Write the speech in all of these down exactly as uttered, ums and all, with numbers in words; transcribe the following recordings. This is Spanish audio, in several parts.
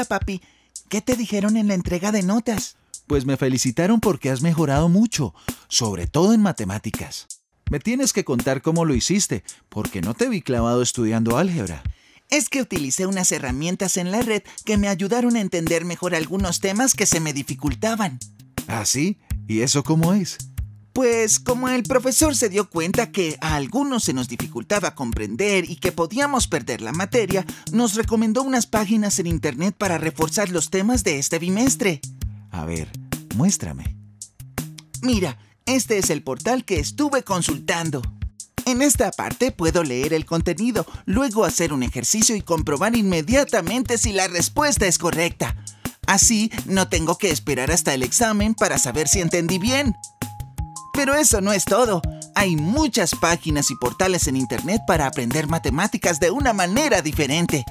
escuela, papi. ¿Qué te dijeron en la entrega de notas? Pues me felicitaron porque has mejorado mucho, sobre todo en matemáticas. Me tienes que contar cómo lo hiciste, porque no te vi clavado estudiando álgebra. Es que utilicé unas herramientas en la red que me ayudaron a entender mejor algunos temas que se me dificultaban. ¿Ah, sí? ¿Y eso cómo es? Pues como el profesor se dio cuenta que a algunos se nos dificultaba comprender y que podíamos perder la materia, nos recomendó unas páginas en internet para reforzar los temas de este bimestre. A ver, muéstrame. Mira, este es el portal que estuve consultando. En esta parte puedo leer el contenido, luego hacer un ejercicio y comprobar inmediatamente si la respuesta es correcta. Así, no tengo que esperar hasta el examen para saber si entendí bien. Pero eso no es todo. Hay muchas páginas y portales en internet para aprender matemáticas de una manera diferente.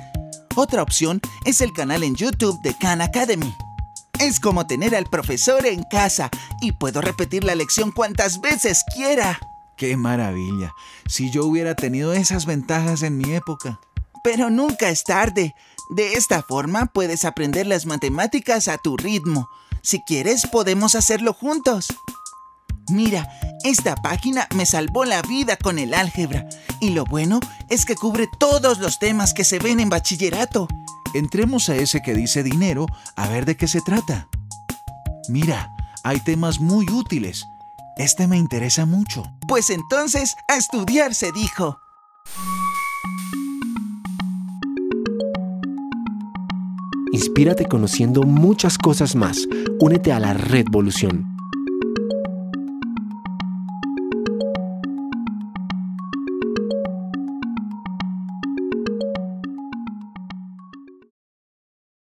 Otra opción es el canal en YouTube de Khan Academy. Es como tener al profesor en casa y puedo repetir la lección cuantas veces quiera. ¡Qué maravilla! Si yo hubiera tenido esas ventajas en mi época. Pero nunca es tarde. De esta forma puedes aprender las matemáticas a tu ritmo. Si quieres, podemos hacerlo juntos. Mira, esta página me salvó la vida con el álgebra. Y lo bueno es que cubre todos los temas que se ven en bachillerato. Entremos a ese que dice dinero, a ver de qué se trata. Mira, hay temas muy útiles. Este me interesa mucho. Pues entonces, a estudiar se dijo. Inspírate conociendo muchas cosas más. Únete a la Redvolución.